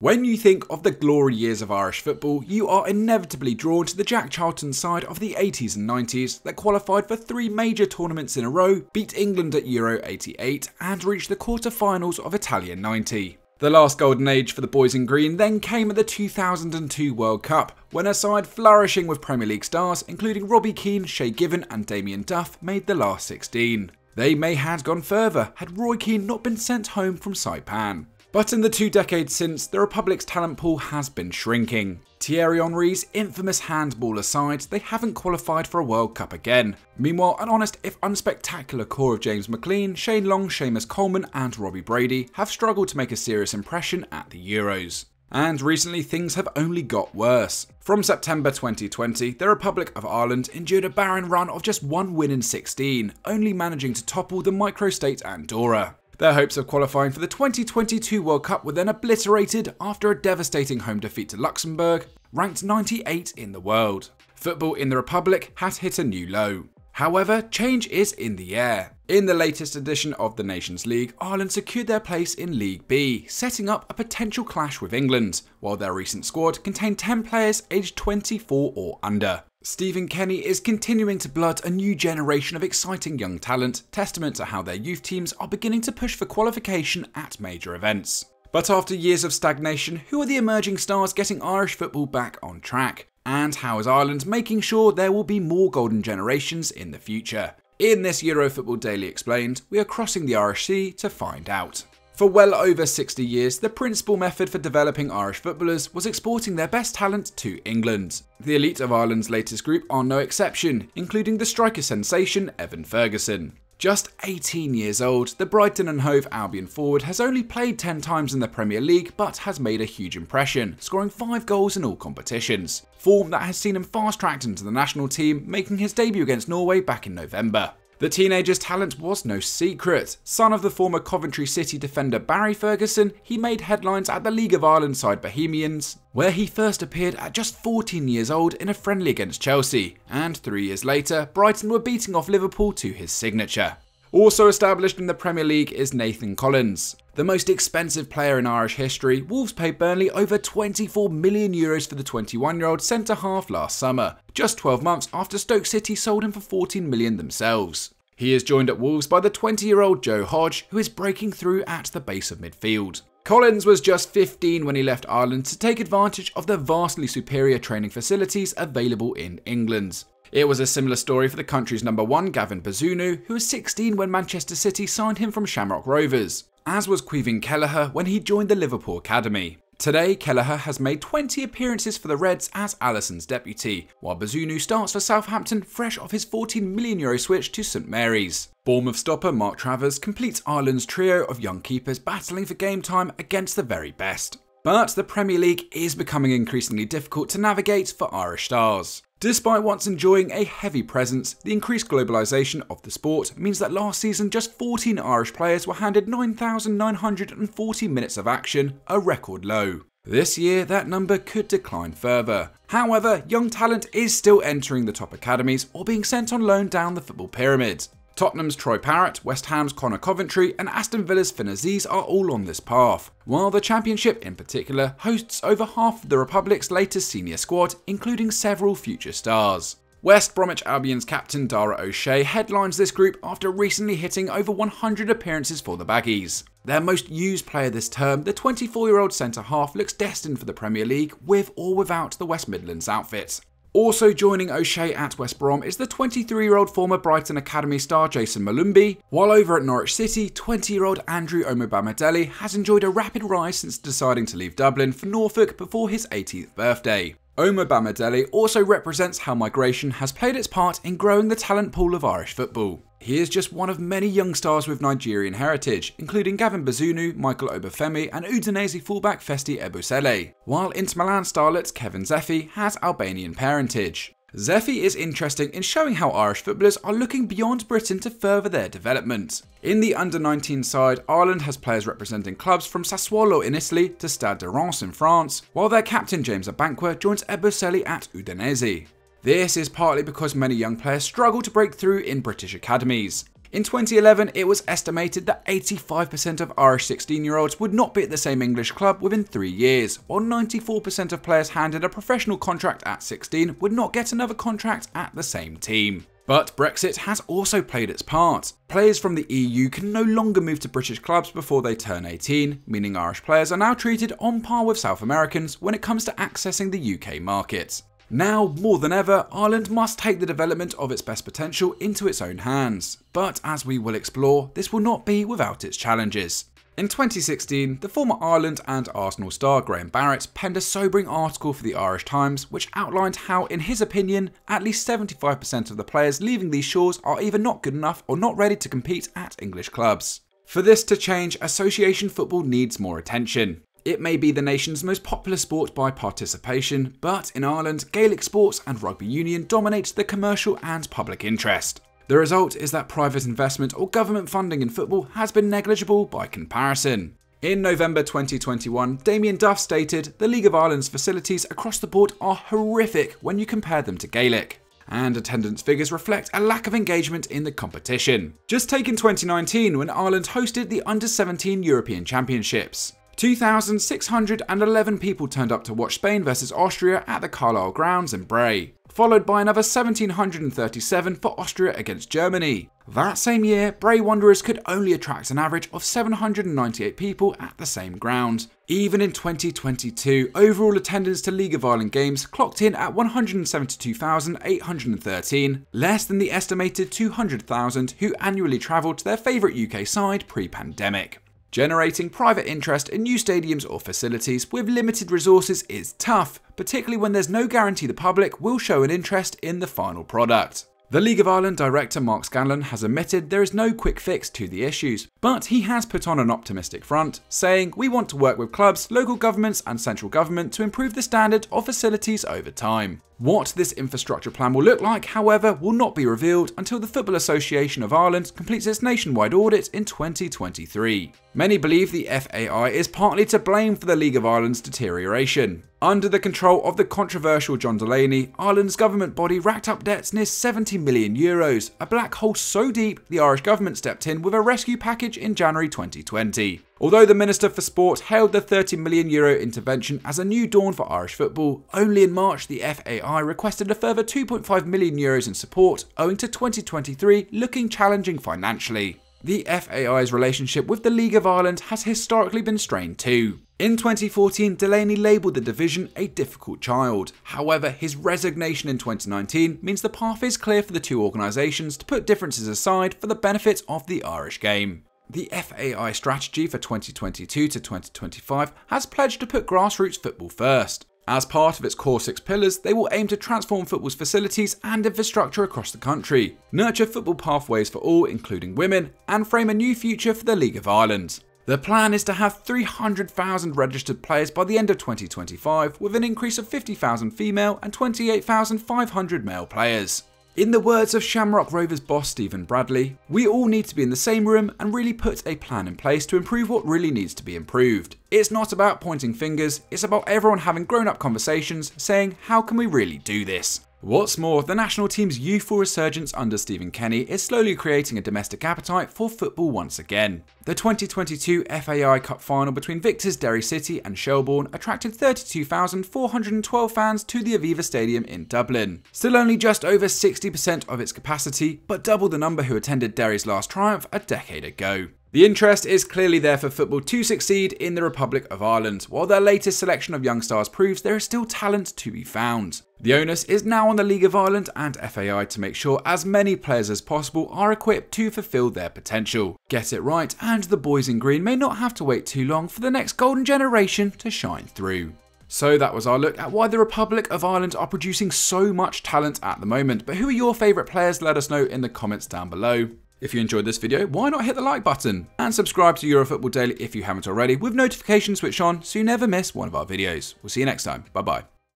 When you think of the glory years of Irish football, you are inevitably drawn to the Jack Charlton side of the 80s and 90s that qualified for three major tournaments in a row, beat England at Euro 88 and reached the quarter-finals of Italia 90. The last golden age for the boys in green then came at the 2002 World Cup, when a side flourishing with Premier League stars including Robbie Keane, Shay Given and Damien Duff made the last 16. They may have gone further had Roy Keane not been sent home from Saipan. But in the 2 decades since, the Republic's talent pool has been shrinking. Thierry Henry's infamous handball aside, they haven't qualified for a World Cup again. Meanwhile, an honest if unspectacular core of James McLean, Shane Long, Seamus Coleman and Robbie Brady have struggled to make a serious impression at the Euros. And recently things have only got worse. From September 2020, the Republic of Ireland endured a barren run of just one win in 16, only managing to topple the microstate Andorra. Their hopes of qualifying for the 2022 World Cup were then obliterated after a devastating home defeat to Luxembourg, ranked 98 in the world. Football in the Republic has hit a new low. However, change is in the air. In the latest edition of the Nations League, Ireland secured their place in League B, setting up a potential clash with England, while their recent squad contained 10 players aged 24 or under. Stephen Kenny is continuing to blood a new generation of exciting young talent, testament to how their youth teams are beginning to push for qualification at major events. But after years of stagnation, who are the emerging stars getting Irish football back on track? And how is Ireland making sure there will be more golden generations in the future? In this Eurofootball Daily Explained, we are crossing the Irish Sea to find out. For well over 60 years, the principal method for developing Irish footballers was exporting their best talent to England. The elite of Ireland's latest group are no exception, including the striker sensation Evan Ferguson. Just 18 years old, the Brighton and Hove Albion forward has only played 10 times in the Premier League but has made a huge impression, scoring 5 goals in all competitions. Form that has seen him fast-tracked into the national team, making his debut against Norway back in November. The teenager's talent was no secret. Son of the former Coventry City defender Barry Ferguson, he made headlines at the League of Ireland side Bohemians, where he first appeared at just 14 years old in a friendly against Chelsea, and 3 years later, Brighton were beating off Liverpool to his signature. Also established in the Premier League is Nathan Collins. The most expensive player in Irish history, Wolves paid Burnley over €24 million for the 21-year-old centre-half last summer, just 12 months after Stoke City sold him for €14 million themselves. He is joined at Wolves by the 20-year-old Joe Hodge, who is breaking through at the base of midfield. Collins was just 15 when he left Ireland to take advantage of the vastly superior training facilities available in England. It was a similar story for the country's number 1 Gavin Bazunu, who was 16 when Manchester City signed him from Shamrock Rovers, as was Caoimhin Kelleher when he joined the Liverpool academy. Today, Kelleher has made 20 appearances for the Reds as Allison's deputy, while Bazunu starts for Southampton fresh off his €14 million switch to St Mary's. Bournemouth stopper Mark Travers completes Ireland's trio of young keepers battling for game time against the very best. But the Premier League is becoming increasingly difficult to navigate for Irish stars. Despite once enjoying a heavy presence, the increased globalisation of the sport means that last season just 14 Irish players were handed 9,940 minutes of action, a record low. This year that number could decline further. However, young talent is still entering the top academies or being sent on loan down the football pyramid. Tottenham's Troy Parrott, West Ham's Conor Coventry and Aston Villa's Finn Aziz are all on this path, while the Championship in particular hosts over half of the Republic's latest senior squad, including several future stars. West Bromwich Albion's captain Dara O'Shea headlines this group after recently hitting over 100 appearances for the Baggies. Their most used player this term, the 24-year-old centre-half looks destined for the Premier League with or without the West Midlands outfit. Also joining O'Shea at West Brom is the 23-year-old former Brighton Academy star Jason Malumbi, while over at Norwich City, 20-year-old Andrew Omobamidele has enjoyed a rapid rise since deciding to leave Dublin for Norfolk before his 18th birthday. Omobamidele also represents how migration has played its part in growing the talent pool of Irish football. He is just one of many young stars with Nigerian heritage, including Gavin Bazunu, Michael Obafemi and Udinese fullback Festi Ebosele, while Inter Milan starlet Kevin Zeffi has Albanian parentage. Zeffi is interesting in showing how Irish footballers are looking beyond Britain to further their development. In the under-19 side, Ireland has players representing clubs from Sassuolo in Italy to Stade de Reims in France, while their captain James Abankwa joins Ebosele at Udinese. This is partly because many young players struggle to break through in British academies. In 2011, it was estimated that 85% of Irish 16-year-olds would not be at the same English club within 3 years, while 94% of players handed a professional contract at 16 would not get another contract at the same team. But Brexit has also played its part. Players from the EU can no longer move to British clubs before they turn 18, meaning Irish players are now treated on par with South Americans when it comes to accessing the UK market. Now, more than ever, Ireland must take the development of its best potential into its own hands. But as we will explore, this will not be without its challenges. In 2016, the former Ireland and Arsenal star Graham Barrett penned a sobering article for the Irish Times which outlined how, in his opinion, at least 75% of the players leaving these shores are either not good enough or not ready to compete at English clubs. For this to change, association football needs more attention. It may be the nation's most popular sport by participation, but in Ireland, Gaelic sports and rugby union dominate the commercial and public interest. The result is that private investment or government funding in football has been negligible by comparison. In November 2021, Damien Duff stated, "The League of Ireland's facilities across the board are horrific when you compare them to Gaelic." And attendance figures reflect a lack of engagement in the competition. Just take in 2019 when Ireland hosted the Under-17 European Championships. 2,611 people turned up to watch Spain versus Austria at the Carlisle Grounds in Bray, followed by another 1,737 for Austria against Germany. That same year, Bray Wanderers could only attract an average of 798 people at the same ground. Even in 2022, overall attendance to League of Ireland games clocked in at 172,813, less than the estimated 200,000 who annually travelled to their favourite UK side pre-pandemic. Generating private interest in new stadiums or facilities with limited resources is tough, particularly when there's no guarantee the public will show an interest in the final product. The League of Ireland director Mark Scanlon has admitted there is no quick fix to the issues, but he has put on an optimistic front, saying, "We want to work with clubs, local governments and central government to improve the standard of facilities over time." What this infrastructure plan will look like, however, will not be revealed until the Football Association of Ireland completes its nationwide audit in 2023. Many believe the FAI is partly to blame for the League of Ireland's deterioration. Under the control of the controversial John Delaney, Ireland's government body racked up debts near €70 million, a black hole so deep the Irish government stepped in with a rescue package in January 2020. Although the Minister for Sport hailed the €30 million intervention as a new dawn for Irish football, only in March the FAI requested a further €2.5 million in support, owing to 2023 looking challenging financially. The FAI's relationship with the League of Ireland has historically been strained too. In 2014, Delaney labelled the division a difficult child. However, his resignation in 2019 means the path is clear for the two organisations to put differences aside for the benefit of the Irish game. The FAI strategy for 2022 to 2025 has pledged to put grassroots football first. As part of its core 6 pillars, they will aim to transform football's facilities and infrastructure across the country, nurture football pathways for all, including women, and frame a new future for the League of Ireland. The plan is to have 300,000 registered players by the end of 2025, with an increase of 50,000 female and 28,500 male players. In the words of Shamrock Rovers boss Stephen Bradley, "We all need to be in the same room and really put a plan in place to improve what really needs to be improved. It's not about pointing fingers, it's about everyone having grown-up conversations saying, how can we really do this?" What's more, the national team's youthful resurgence under Stephen Kenny is slowly creating a domestic appetite for football once again. The 2022 FAI Cup final between victors Derry City and Shelbourne attracted 32,412 fans to the Aviva Stadium in Dublin. Still only just over 60% of its capacity, but double the number who attended Derry's last triumph a decade ago. The interest is clearly there for football to succeed in the Republic of Ireland, while their latest selection of young stars proves there is still talent to be found. The onus is now on the League of Ireland and FAI to make sure as many players as possible are equipped to fulfil their potential. Get it right, and the boys in green may not have to wait too long for the next golden generation to shine through. So that was our look at why the Republic of Ireland are producing so much talent at the moment, but who are your favourite players? Let us know in the comments down below. If you enjoyed this video, why not hit the like button? And subscribe to Eurofootball Daily if you haven't already, with notifications switched on so you never miss one of our videos. We'll see you next time. Bye bye.